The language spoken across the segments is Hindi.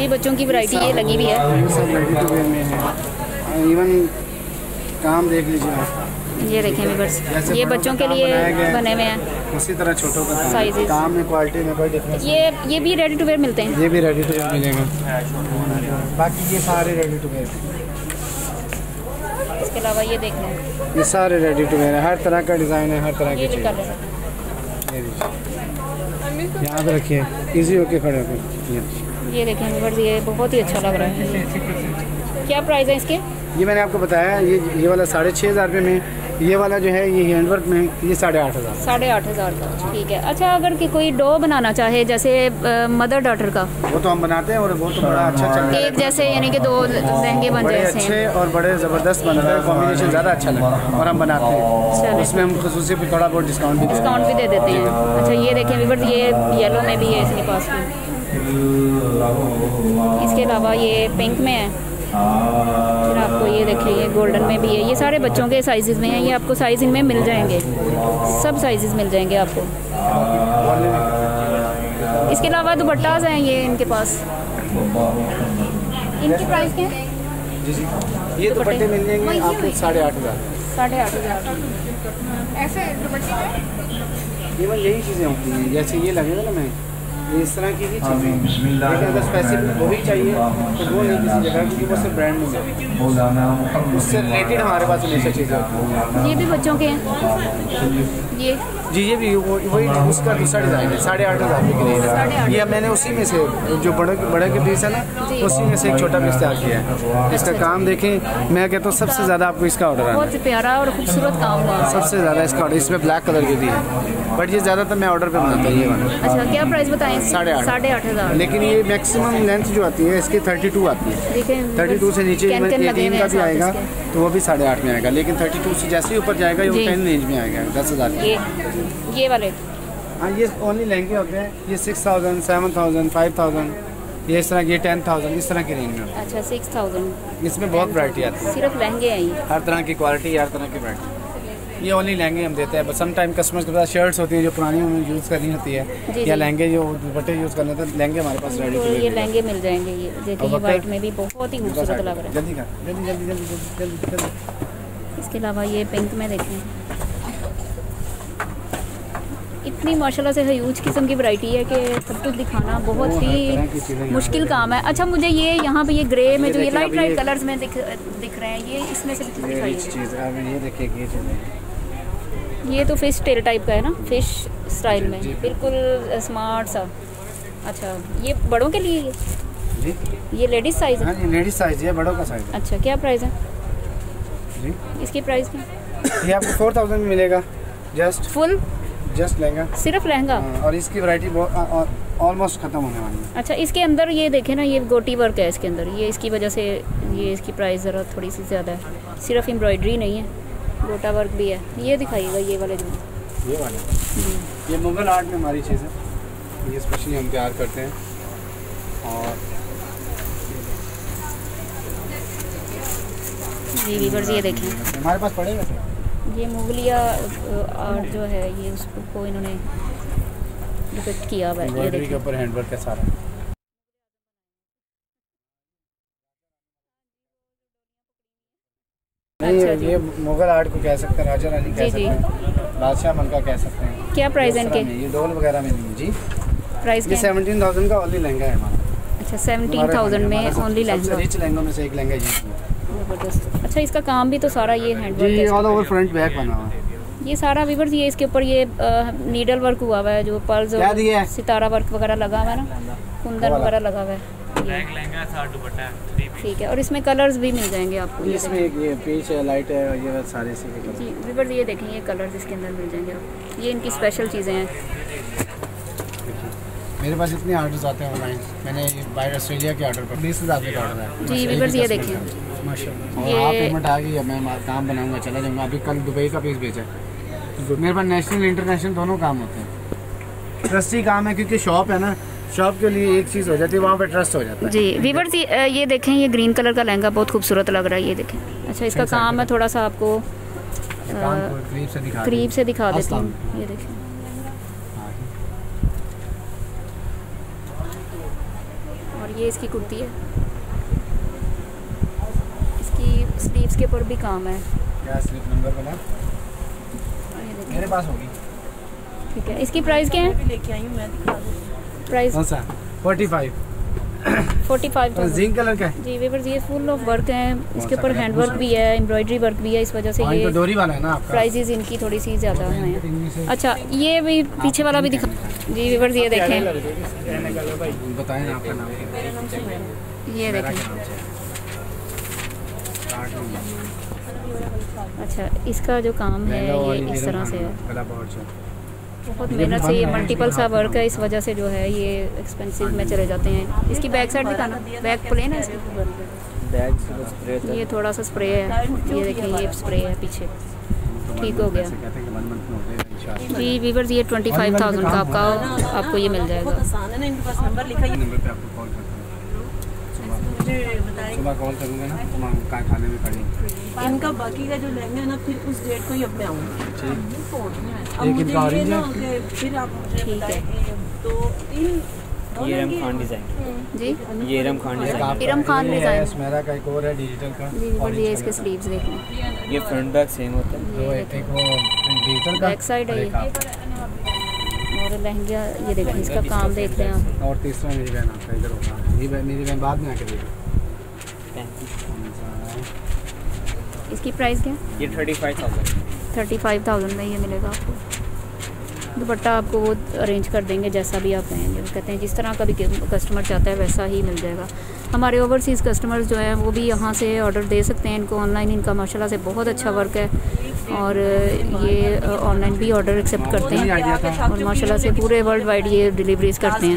जी बच्चों की वैरायटी ये लगी हुई है। इवन काम देख लीजिए, ये देखें बस, ये बच्चों के लिए बने हुए हैं। उसी तरह छोटों का साइज, काम में क्वालिटी में कोई डिफरेंस। ये भी रेडी टू वेयर मिलते हैं, ये भी रेडी टू वेयर मिलेगा। बाकी ये सारे रेडी टू वेयर हैं। इसके अलावा ये देख लें, ये सारे रेडी टू वेयर है। हर तरह का डिज़ाइन है, हर तरह की चीज़। यहाँ पर रखिए, ईजी होके खड़े होकर। ये देखें बस, ये बहुत ही अच्छा लग रहा है। क्या प्राइस है इसके? ये मैंने आपको बताया, ये वाला 6500 रुपये में, ये वाला जो है ये हैंडवर्क में, ये 8500। 8500 का, ठीक है। अच्छा, अगर कि कोई डो बनाना चाहे जैसे मदर डॉटर का, वो तो हम बनाते हैं और वो तो बड़ा अच्छा चलता है। एक जैसे यानी कि दो लहंगे बन जाए अच्छे और बड़े ज़बरदस्त बन रहे हैं, कॉम्बिनेशन ज़्यादा अच्छा लगता है और हम बनाते हैं। इसमें हम खसूसी पर थोड़ा बहुत डिस्काउंट भी दे देते हैं। अच्छा, ये देखें व्यूअर्स, ये येलो में भी है इसके पास में। इसके अलावा ये पिंक में है। फिर आपको ये देखिए, ये गोल्डन में भी है। ये सारे बच्चों के साइजेस में हैं। ये आपको साइज इनमें मिल जाएंगे, सब साइजेस मिल जाएंगे आपको। इसके अलावा दुपट्टाज हैं ये इनके पास। इनकी प्राइस क्या है? ये दुपट्टे मिल जाएंगे आपको 8500। 8500 ऐसे दुपट्टे। इवन यही चीज़ें होती हैं, जैसे ये लगेगा ना, मैं इस तरह की ही चीज़ें, लेकिन अगर स्पेसिफिक वो ही चाहिए तो वो नहीं किसी जगह, क्योंकि वो सिर्फ ब्रांड में, उससे रिलेटेड हमारे पास हमेशा चीज़ें होती। ये भी बच्चों के हैं ये जी, ये भी वही उसका दूसरा डिज़ाइन है। 8500 ये मैंने उसी में से जो बड़े के पीस है ना, उसी में से एक छोटा पीस तैयार किया है। इसका काम देखें, मैं कहता हूँ सबसे ज़्यादा आपको इसका ऑर्डर है, बहुत प्यारा और खूबसूरत काम हुआ। सबसे ज़्यादा इसका ऑर्डर, इसमें ब्लैक कलर की भी है, बट ये ज़्यादातर मैं ऑर्डर पर बनाता हूँ। ये वाला अच्छा, क्या प्राइस बताएं? 8500। लेकिन ये मैक्सिमम लेंथ जो आती है इसकी 32 आती है। 32 से नीचे टीम का भी आएगा तो वो भी 8.5 में आएगा, लेकिन 32 से जैसे ही ऊपर जाएगा ये 10 रेंज में आएगा, 10,000। ये वाले हाँ, ये ओनली लहंगे होते हैं। ये 6000, 7000, 5000, ये इस तरह के 10000, इस तरह के रेंज में। अच्छा, 6000। इसमें बहुत वैरायटी आती है, सिर्फ लहंगे हैं, हर तरह की क्वालिटी, हर तरह की वैरायटी। ये ओनली लहंगे हम देते हैं। बस सम टाइम कस्टमर्स के पास शर्ट्स होती हैं जो पुरानी उन्हें यूज़ करनी होती है, या लहंगे जो दुपट्टे यूज़ करने होते हैं, लहंगे हमारे पास रेडी। ये लहंगे मिल जाएंगे। ये देखिए, वाइट में भी बहुत ही खूबसूरत लग रहा है। जल्दी जल्दी। इसके अलावा ये पिंक में देखें, इतनी माशाल्लाह से ह्यूज किस्म की वैरायटी है कि सब कुछ दिखाना बहुत ही मुश्किल काम है। अच्छा, मुझे ये यहाँ पे ये ग्रे में जो ये लाइट कलर्स में दिख रहे हैं, ये इसमें से दिखाइए। ये तो फिश टेल टाइप का है ना, फिश स्टाइल में, बिल्कुल स्मार्ट सा। अच्छा, ये बड़ों के लिए जी? ये लेडीज साइज है। ये लेडीज साइज है, बड़ों का साइज। अच्छा, क्या प्राइस है जी? इसकी प्राइस क्या? ये आपको 4000 में मिलेगा, जस्ट फुल, जस्ट लहंगा, सिर्फ लहंगा। और इसकी वैरायटी ऑलमोस्ट खत्म होने वाली है। अच्छा, इसके अंदर ये देखें ना, ये गोटी वर्क है इसके अंदर, ये इसकी वजह से ये इसकी प्राइस ज़रा थोड़ी सी ज़्यादा है। सिर्फ एम्ब्रॉयडरी नहीं है, गोटा वर्क भी है। ये दिखाइएगा, ये वाले जो, ये वाले, ये मुगल आर्ट में हमारी चीज़ है, ये स्पेशली हम तैयार करते हैं। और जी वीवर्स, ये देखें हमारे पास पड़े हुए हैं। ये मुगलिया आर्ट जो है, ये उसको इन्होंने डिपिक्ट किया हुआ है। ये देखिए, ऊपर हैंडवर्क है सारा। नहीं, ये मुगल आर्ट को कह सकते हैं, राजा रानी कह सकते हैं, बादशाह मलका कह सकते हैं। क्या प्राइस है इनके? ये डोल वगैरह में जी प्राइस क्या? 17000 का ओनली लहंगा है हमारा। अच्छा, 17000 में ओनली लहंगा। रिच लहंगों में से एक लहंगा ये जबरदस्त। अच्छा, इसका काम भी तो सारा ये हैंडवर्क है, ऑल ओवर फ्रंट बैक बना हुआ है ये सारा। व्यूअर्स, ये इसके ऊपर ये नीडल वर्क हुआ हुआ है, जो पर्ल्स और सितारा वर्क वगैरह लगा हुआ है ना, कुंदन वगैरह लगा हुआ है। ब्लैक लहंगा था, दुपट्टा ठीक है। और इसमें कलर्स भी मिल जाएंगे आपको। इसमें एक ये पीच है, लाइट है, और ये सारे से जी व्यूअर्स, ये देखें, ये कलर्स इसके अंदर मिल जाएंगे आपको। ये इनकी स्पेशल चीज़ें हैं। मेरे पास इतने ऑर्डर्स आते हैं ऑनलाइन, मैंने बाहर ऑस्ट्रेलिया के ऑर्डर पर 20,000 का ऑर्डर है जी व्यूअर्स। ये देखें माशाल्लाह, आप पेमेंट आ गई, मैं काम बनाऊँगा चला जाऊँगा। अभी कल दुबई का पीस भेजा है मेरे पास। नेशनल इंटरनेशनल दोनों काम होते हैं। ट्रस्टी काम है, क्योंकि शॉप है ना, शॉप के लिए एक चीज़ हो जाती है, वहाँ पे ट्रस्ट हो जाता है जी व्यूअर्स। ये देखें, ये ग्रीन कलर का लहंगा बहुत खूबसूरत लग रहा है। ये देखें, अच्छा, इसका काम है थोड़ा सा, आपको करीब से दिखा देती हूँ। ये देखें, ये इसकी कुर्ती है, इसकी स्लीव्स के ऊपर भी काम है। क्या स्लीव नंबर बना मेरे पास होगी, ठीक है। इसकी प्राइस क्या है? मैं लेके आई हूं, मैं दिखा दूं प्राइस। कौन सा? 45 जिंक कलर का है जी। वेवर ये फुल ऑफ वर्क है, इसके ऊपर हैंड वर्क भी है, एम्ब्रॉयडरी वर्क भी है, इस वजह से ये डोरी वाला है ना आपका। प्राइसेस इनकी थोड़ी सी ज्यादा हैं। अच्छा ये भी पीछे वाला भी दिखा जी वेवर, ये देखें। बताएं आपका नाम। ये देखें, अच्छा इसका जो काम है ये इस तरह से है, बहुत मेहनत से ये मल्टीपल सा वर्क है, इस वजह से जो है ये एक्सपेंसिव में चले जाते हैं। इसकी बैक साइड दिखाना, बैक प्लेन है इसकी, ये थोड़ा सा स्प्रे है, ये देखिए ये स्प्रे है पीछे, ठीक हो गया जी वीवर्स। ये 25,000 का आपका आपको ये मिल जाएगा। सुबह कॉल करूँगा ना कहाँ खाने में पड़ेंगे इनका। बाकी का जो लहंगा है ना फिर उस डेट को ही अपने आऊँगी। फिर आप मुझे बताएंगे तो इन इरम खान डिज़ाइन जी, ये इरम खान डिज़ाइन, इरम खान डिज़ाइन स्मेरा का एक और है डिजिटल का। और ये इसके स्लीव्स देखें, ये फ्रंट बैक सेम होता है, एक वो डिजिटल का बैक साइड है और लहंगा। ये देखें इसका काम देख रहे हैं आप। और तीसरा मेरी बहन आपका इधर होगा, ये मेरी बहन बाद में आके देखेगी। इसकी प्राइस क्या है? ये 35,000 में ये मिलेगा आपको। दुपट्टा आपको वो अरेंज कर देंगे जैसा भी आप कहेंगे, कहते हैं जिस तरह का भी कस्टमर चाहता है वैसा ही मिल जाएगा। हमारे ओवरसीज़ कस्टमर्स जो हैं वो भी यहाँ से ऑर्डर दे सकते हैं इनको ऑनलाइन। इनका माशाल्लाह से बहुत अच्छा वर्क है और ये ऑनलाइन भी ऑर्डर एक्सेप्ट करते हैं और माशाल्लाह से पूरे वर्ल्ड वाइड ये डिलीवरीज करते हैं।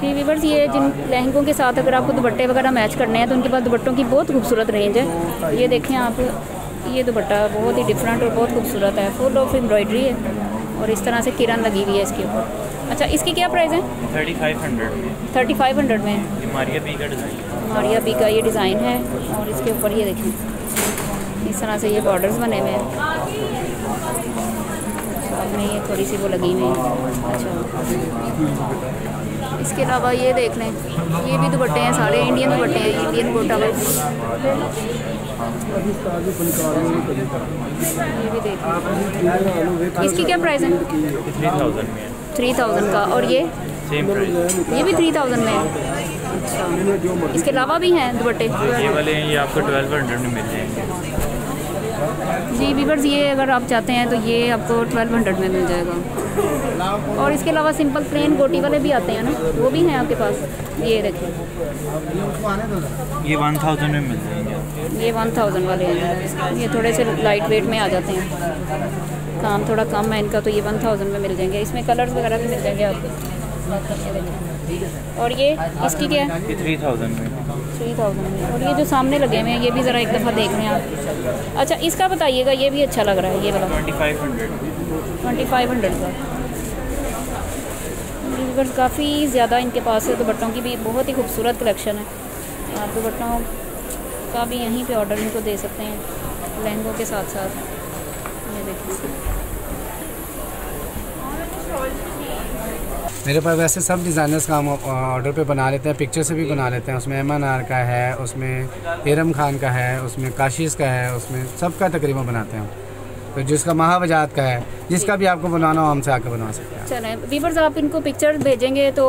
जी वीवर्स, ये जिन लहंगों के साथ अगर आपको दुपट्टे वगैरह मैच करने हैं तो उनके पास दुपट्टों की बहुत खूबसूरत रेंज है। ये देखें आप, ये दुपट्टा बहुत ही डिफरेंट और बहुत खूबसूरत है, फुल ऑफ एम्ब्रॉयडरी है और इस तरह से किरण लगी हुई है इसके ऊपर। अच्छा इसकी क्या प्राइस है? 3500 में मारिया बी का डिज़ाइन, मारिया बी का ये डिज़ाइन है और इसके ऊपर ये देखें इस तरह से ये बॉर्डर्स बने हुए हैं। आपने ये थोड़ी सी वो लगी हुई है। अच्छा इसके अलावा ये देख लें, ये भी दुपट्टे हैं, सारे इंडियन दुपट्टे हैं, इंडियन कोटा में। ये भी देख लें। इसकी क्या प्राइस है? 3,000 का। और ये सेम प्राइस, ये भी 3,000 में है। अच्छा इसके अलावा भी हैं दुपट्टे, ये वाले हैं, ये आपको 1,200 में मिल जाएंगे जी वीवर्स। ये अगर आप चाहते हैं तो ये आपको 1,200 में मिल जाएगा। और इसके अलावा सिंपल प्लेन गोटी वाले भी आते हैं ना, वो भी हैं आपके पास। ये देखिए ये 1,000 में मिल जाएंगे, ये 1,000 वाले हैं, ये थोड़े से लाइट वेट में आ जाते हैं, काम थोड़ा कम है इनका, तो ये 1,000 में मिल जाएंगे। इसमें कलर्स वगैरह भी मिल जाएंगे आपको। और ये इसकी क्या है? 3,000 में। 3,000 में। और ये जो सामने लगे हुए हैं ये भी ज़रा एक दफ़ा देख रहे हैं आप। अच्छा इसका बताइएगा, ये भी अच्छा लग रहा है, ये वाला 2500 का। काफ़ी ज़्यादा इनके पास है दुपट्टों की भी बहुत ही खूबसूरत कलेक्शन है। आप दुपट्टों का भी यहीं पे ऑर्डर इनको दे सकते हैं लहंगों के साथ साथ। ये देखिए मेरे पास वैसे सब डिज़ाइनर्स का हम ऑर्डर पे बना लेते हैं, पिक्चर से भी बना लेते हैं। उसमें Ahmad N R का है, उसमें इरम खान का है, उसमें काशिश का है, उसमें सबका तकरीबन बनाते हैं। तो जिसका महावजात का है, जिसका भी आपको बनाना हो हमसे आकर बना सकते हैं। चलें वीवर्स, आप इनको पिक्चर भेजेंगे तो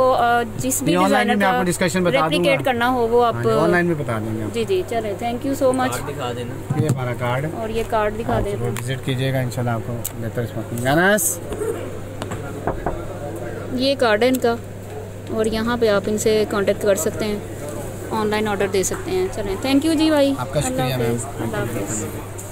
जिस भी डिज़ाइनर का रेप्लिकेट करना हो वो आप ऑनलाइन में बता देंगे। जी जी चलें, थैंक यू सो मच। ये हमारा कार्ड है और ये कार्ड दिखा दें, विजिट कीजिएगा इंशाल्लाह आपको बेहतर। ये गार्डन का और यहाँ पे आप इनसे कांटेक्ट कर सकते हैं, ऑनलाइन ऑर्डर दे सकते हैं। चलें थैंक यू जी भाई, आपका शुक्रिया मैम।